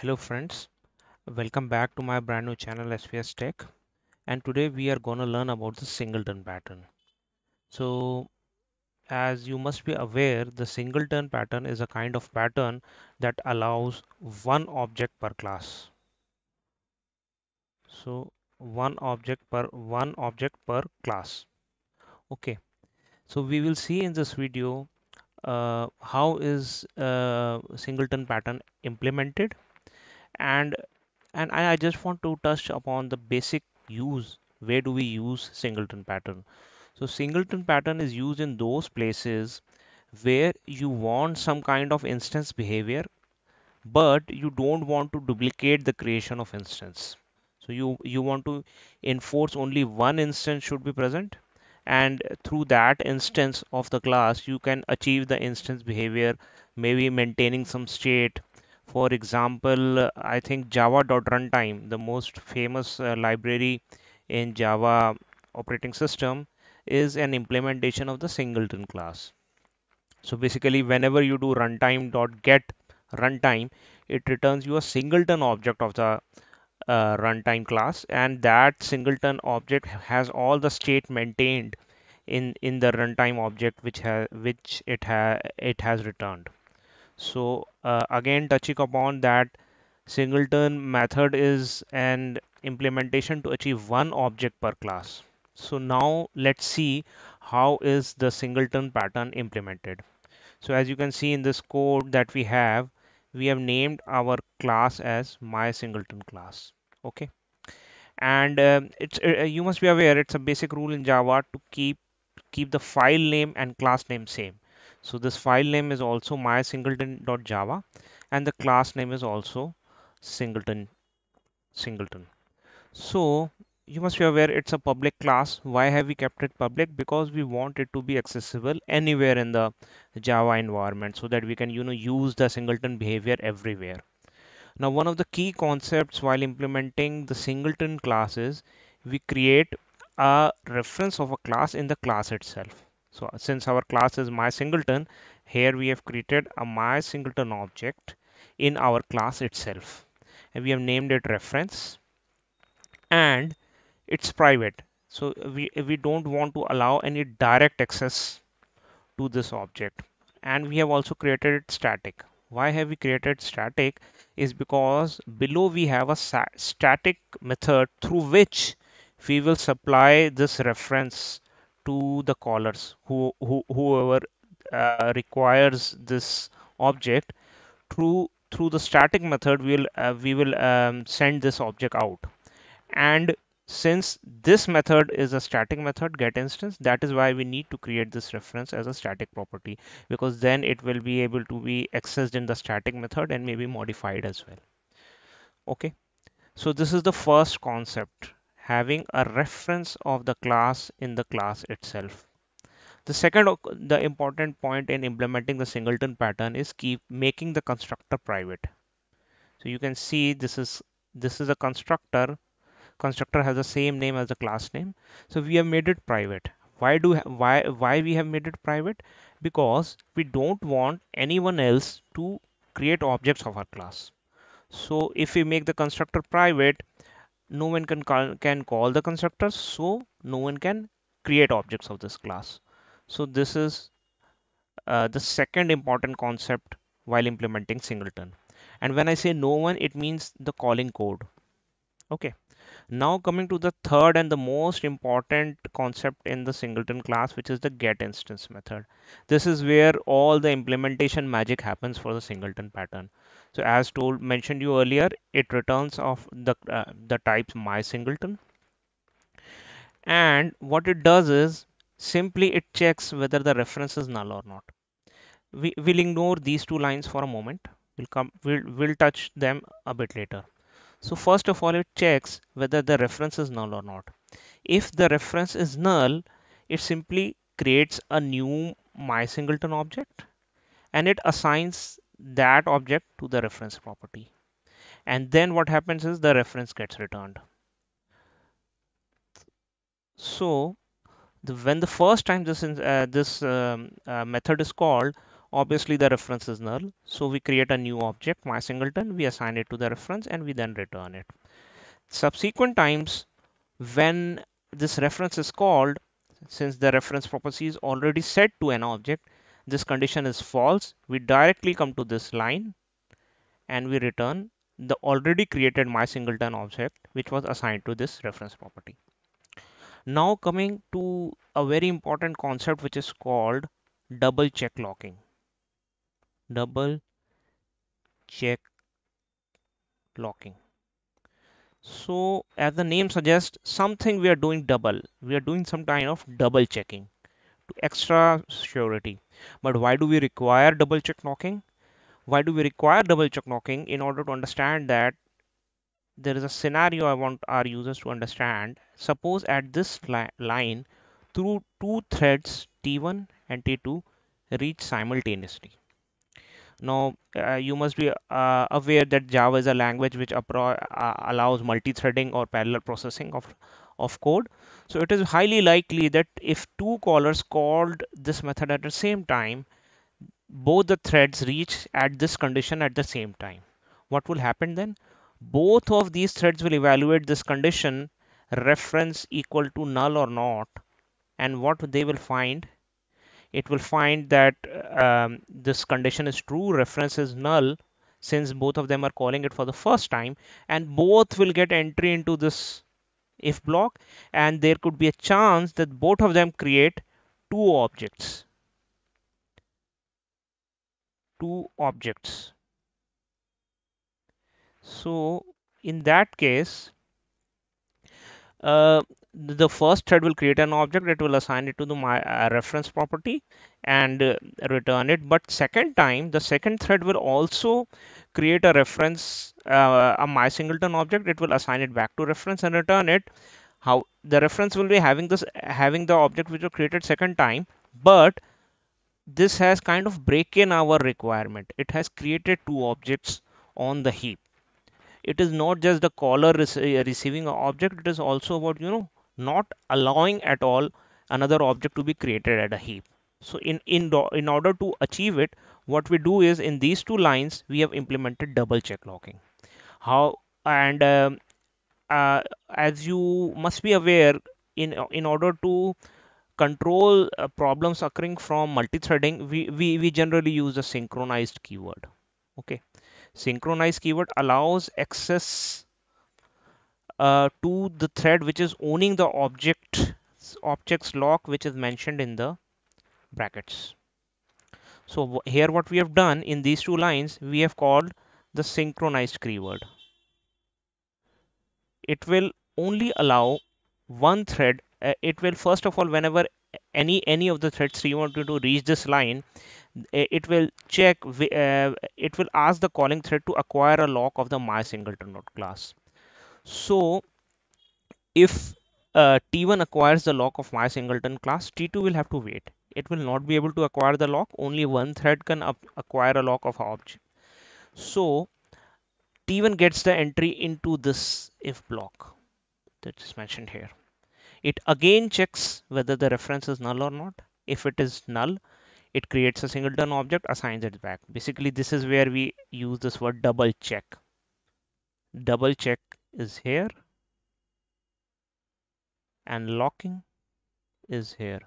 Hello friends, welcome back to my brand new channel SPS Tech, and today we are gonna learn about the singleton pattern. So as you must be aware, the singleton pattern is a kind of pattern that allows one object per class. So one object per class. Okay, so we will see in this video how is singleton pattern implemented, and I just want to touch upon the basic use. Where do we use singleton pattern? So singleton pattern is used in those places where you want some kind of instance behavior, but you don't want to duplicate the creation of instance. So you want to enforce only one instance should be present, and through that instance of the class you can achieve the instance behavior, maybe maintaining some state. For example, I think java.runtime, the most famous library in Java operating system, is an implementation of the singleton class. So basically, whenever you do runtime.getRuntime, it returns you a singleton object of the runtime class, and that singleton object has all the state maintained in the runtime object which it has returned. So again, touching upon that, singleton method is an implementation to achieve one object per class. So now let's see how is the singleton pattern implemented. So as you can see in this code that we have named our class as MySingletonClass. Okay, and you must be aware, it's a basic rule in Java to keep the file name and class name same. So this file name is also MySingleton.java, and the class name is also Singleton. So you must be aware, it's a public class. Why have we kept it public? Because we want it to be accessible anywhere in the Java environment, so that we can use the singleton behavior everywhere. Now, one of the key concepts while implementing the singleton class is we create a reference of a class in the class itself. So since our class is MySingleton, here we have created a MySingleton object in our class itself, and we have named it reference, and it's private. So we don't want to allow any direct access to this object, and we have also created it static. Why have we created static? Is because below we have a static method through which we will supply this reference to the callers, whoever requires this object. Through the static method, we will send this object out. And since this method is a static method, getInstance, that is why we need to create this reference as a static property, because then it will be able to be accessed in the static method and maybe modified as well. Okay, so this is the first concept, having a reference of the class in the class itself. The important point in implementing the singleton pattern is making the constructor private. So you can see this is a constructor. Constructor has the same name as the class name. So we have made it private. Why we have made it private? Because we don't want anyone else to create objects of our class. So if we make the constructor private, no one can call the constructor, so no one can create objects of this class. So this is the second important concept while implementing singleton. And when I say no one, it means the calling code. Okay, now coming to the third and the most important concept in the singleton class, which is the getInstance method. This is where all the implementation magic happens for the singleton pattern. So as mentioned you earlier, it returns of the type MySingleton, and what it does is simply it checks whether the reference is null or not. We'll ignore these two lines for a moment. We'll touch them a bit later. So first of all, it checks whether the reference is null or not. If the reference is null, it simply creates a new MySingleton object, and it assigns that object to the reference property, and then what happens is the reference gets returned. So when the first time this method is called, obviously the reference is null, so we create a new object MySingleton, we assign it to the reference, and we then return it. Subsequent times when this reference is called, since the reference property is already set to an object, this condition is false. We directly come to this line and we return the already created MySingleton object which was assigned to this reference property. Now coming to a very important concept which is called double check locking. Double check locking. So as the name suggests, something we are doing double. We are doing some kind of double checking to extra surety. But why do we require double check locking? Why do we require double check locking? In order to understand that, there is a scenario I want our users to understand. Suppose at this line, through two threads T1 and T2 reach simultaneously. Now you must be aware that Java is a language which allows multi-threading or parallel processing of code. So it is highly likely that if two callers called this method at the same time, both the threads reach at this condition at the same time. What will happen then? Both of these threads will evaluate this condition reference equal to null or not, and what they will find, it will find that this condition is true, reference is null, since both of them are calling it for the first time, and both will get entry into this if block, and there could be a chance that both of them create two objects. So in that case, the first thread will create an object, it will assign it to the reference property and return it. But second time, the second thread will also create a reference, a MySingleton object, it will assign it back to reference and return it. How the reference will be having the object which was created second time, but this has kind of broken our requirement. It has created two objects on the heap. It is not just the caller receiving an object, it is also about, you know, not allowing at all another object to be created at a heap. So in order to achieve it, what we do is in these two lines we have implemented double check locking. How and as you must be aware, in order to control problems occurring from multi-threading, we generally use a synchronized keyword. Okay, synchronized keyword allows access to the thread which is owning the object's lock which is mentioned in the brackets. So here what we have done in these two lines, we have called the synchronized keyword. It will only allow one thread. It will first of all, whenever any of the threads you want to reach this line, it will check, it will ask the calling thread to acquire a lock of the MySingleton class. So if T1 acquires the lock of MySingleton class, T2 will have to wait. It will not be able to acquire the lock. Only one thread can acquire a lock of an object. So T1 gets the entry into this if block that is mentioned here. It again checks whether the reference is null or not. If it is null, it creates a singleton object, assigns it back. Basically, this is where we use this word double check. Double check is here and locking is here.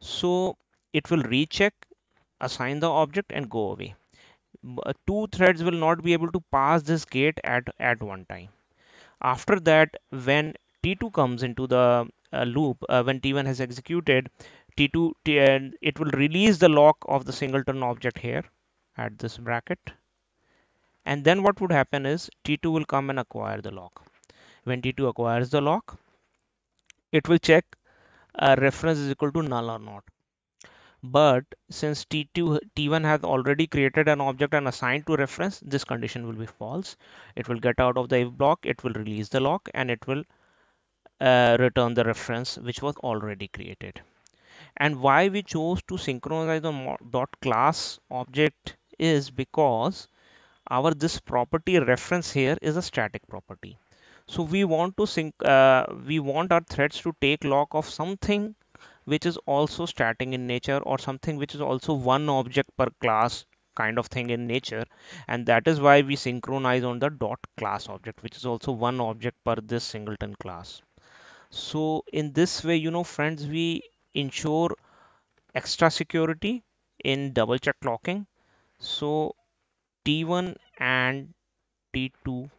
So it will recheck, assign the object and go away. Two threads will not be able to pass this gate at one time. After that, when T2 comes into the loop, when T1 has executed, it will release the lock of the singleton object here at this bracket. And then what would happen is T2 will come and acquire the lock. When T2 acquires the lock, it will check reference is equal to null or not. But since T1 has already created an object and assigned to reference, this condition will be false. It will get out of the if block, it will release the lock, and it will return the reference which was already created. And why we chose to synchronize the .class object is because our this property reference here is a static property. So we want our threads to take lock of something which is also static in nature, or something which is also one object per class kind of thing in nature, and that is why we synchronize on the dot class object, which is also one object per this singleton class. So in this way, you know, friends, we ensure extra security in double check locking. So T1 and T2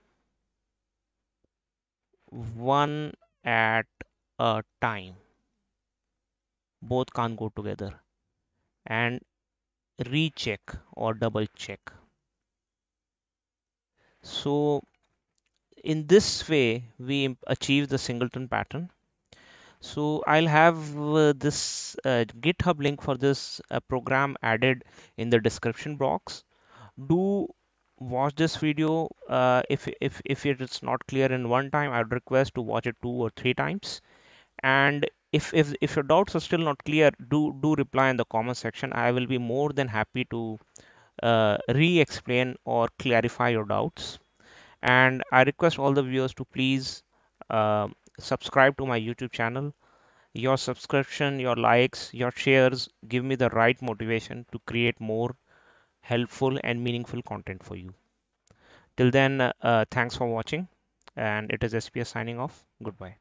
one at a time, both can't go together, and recheck or double check. So in this way we achieve the singleton pattern. So I'll have this GitHub link for this program added in the description box. Do watch this video. If it is not clear in one time, I would request to watch it 2 or 3 times. And if your doubts are still not clear, do reply in the comment section. I will be more than happy to re-explain or clarify your doubts. And I request all the viewers to please subscribe to my YouTube channel. Your subscription, your likes, your shares give me the right motivation to create more helpful and meaningful content for you. Till then, thanks for watching, and it is SPS signing off. Goodbye.